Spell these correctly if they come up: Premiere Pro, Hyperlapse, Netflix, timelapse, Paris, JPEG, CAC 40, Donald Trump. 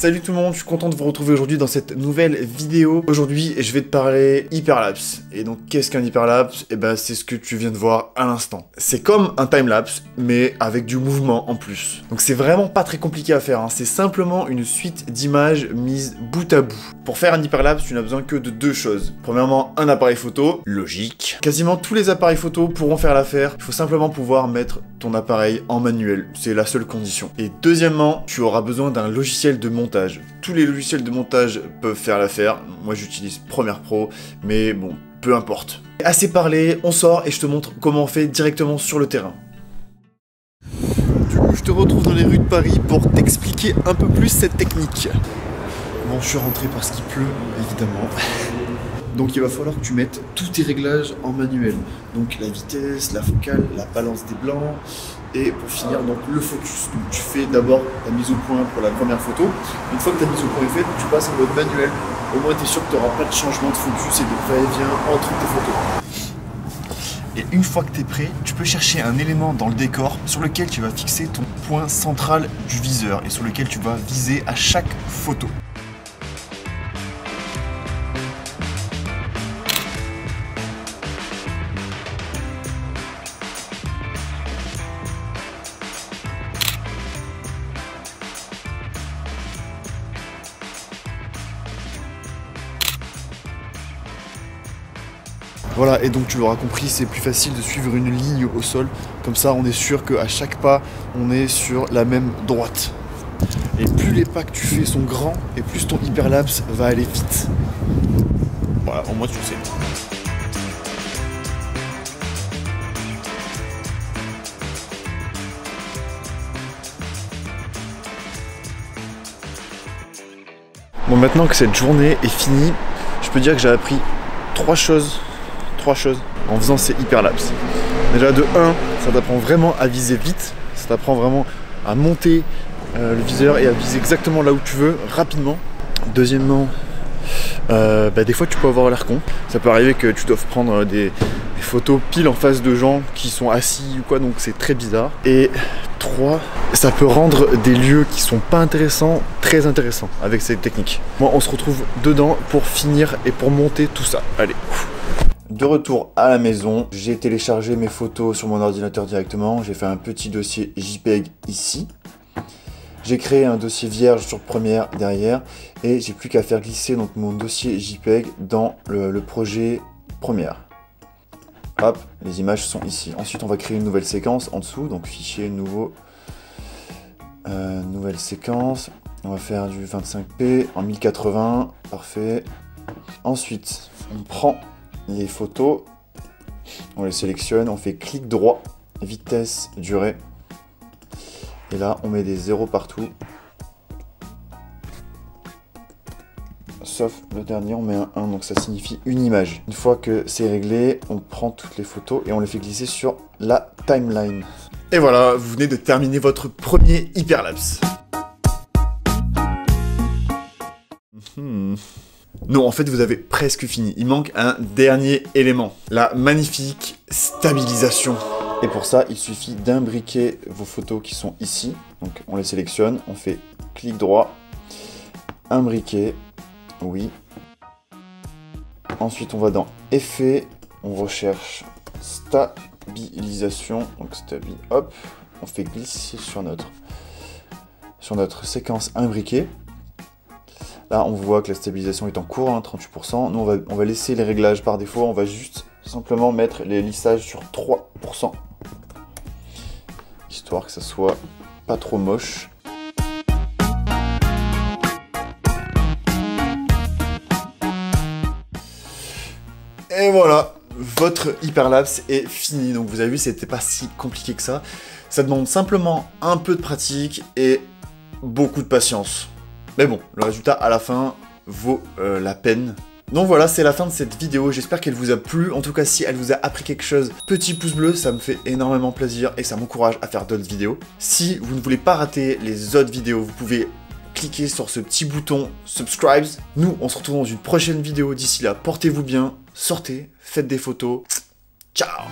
Salut tout le monde, je suis content de vous retrouver aujourd'hui dans cette nouvelle vidéo. Aujourd'hui, je vais te parler hyperlapse. Et donc, qu'est-ce qu'un hyperlapse? Eh ben, c'est ce que tu viens de voir à l'instant. C'est comme un timelapse, mais avec du mouvement en plus. Donc, c'est vraiment pas très compliqué à faire, hein. C'est simplement une suite d'images mises bout à bout. Pour faire un hyperlapse, tu n'as besoin que de deux choses. Premièrement, un appareil photo, logique. Quasiment tous les appareils photo pourront faire l'affaire. Il faut simplement pouvoir mettre ton appareil en manuel. C'est la seule condition. Et deuxièmement, tu auras besoin d'un logiciel de montage. Tous les logiciels de montage peuvent faire l'affaire. Moi, j'utilise Premiere Pro, mais bon, peu importe. Assez parlé, on sort et je te montre comment on fait directement sur le terrain. Du coup, je te retrouve dans les rues de Paris pour t'expliquer un peu plus cette technique. Bon, je suis rentré parce qu'il pleut, évidemment. Donc il va falloir que tu mettes tous tes réglages en manuel. Donc la vitesse, la focale, la balance des blancs et pour finir donc le focus. Donc tu fais d'abord ta mise au point pour la première photo. Une fois que ta mise au point est faite, tu passes en mode manuel. Au moins tu es sûr que tu n'auras pas de changement de focus et de va-et-vient entre tes photos. Et une fois que tu es prêt, tu peux chercher un élément dans le décor sur lequel tu vas fixer ton point central du viseur et sur lequel tu vas viser à chaque photo. Voilà, et donc tu l'auras compris, c'est plus facile de suivre une ligne au sol, comme ça on est sûr qu'à chaque pas, on est sur la même droite. Et plus les pas que tu fais sont grands, et plus ton hyperlapse va aller vite. Voilà, au moins tu le sais. Bon, maintenant que cette journée est finie, je peux dire que j'ai appris trois choses en faisant ces hyperlapses. Déjà de 1, ça t'apprend vraiment à viser vite, ça t'apprend vraiment à monter le viseur et à viser exactement là où tu veux, rapidement. Deuxièmement, des fois tu peux avoir l'air con, ça peut arriver que tu doives prendre des photos pile en face de gens qui sont assis ou quoi, donc c'est très bizarre. Et 3, ça peut rendre des lieux qui sont pas intéressants, très intéressants avec cette technique. Moi, on se retrouve dedans pour finir et pour monter tout ça. Allez. De retour à la maison, j'ai téléchargé mes photos sur mon ordinateur directement. J'ai fait un petit dossier JPEG ici. J'ai créé un dossier vierge sur Premiere derrière. Et j'ai plus qu'à faire glisser donc mon dossier JPEG dans le projet Premiere. Hop, les images sont ici. Ensuite, on va créer une nouvelle séquence en dessous. Donc fichier, nouveau, nouvelle séquence. On va faire du 25p en 1080. Parfait. Ensuite, on prend les photos, on les sélectionne, on fait clic droit, vitesse, durée, et là on met des zéros partout, sauf le dernier, on met un 1, donc ça signifie une image. Une fois que c'est réglé, on prend toutes les photos et on les fait glisser sur la timeline. Et voilà, vous venez de terminer votre premier hyperlapse. Non, en fait, vous avez presque fini. Il manque un dernier élément, la magnifique stabilisation. Et pour ça, il suffit d'imbriquer vos photos qui sont ici. Donc, on les sélectionne, on fait clic droit, imbriquer, oui. Ensuite, on va dans Effets, on recherche stabilisation. Donc, hop, on fait glisser sur notre séquence imbriquée. Là, on voit que la stabilisation est en cours, hein, 38%. Nous, on va laisser les réglages par défaut. On va juste simplement mettre les lissages sur 3%. Histoire que ça soit pas trop moche. Et voilà, votre hyperlapse est fini. Donc, vous avez vu, c'était pas si compliqué que ça. Ça demande simplement un peu de pratique et beaucoup de patience. Mais bon, le résultat à la fin vaut la peine. Donc voilà, c'est la fin de cette vidéo, j'espère qu'elle vous a plu. En tout cas, si elle vous a appris quelque chose, petit pouce bleu, ça me fait énormément plaisir et ça m'encourage à faire d'autres vidéos. Si vous ne voulez pas rater les autres vidéos, vous pouvez cliquer sur ce petit bouton subscribe. Nous, on se retrouve dans une prochaine vidéo. D'ici là, portez-vous bien, sortez, faites des photos Ciao.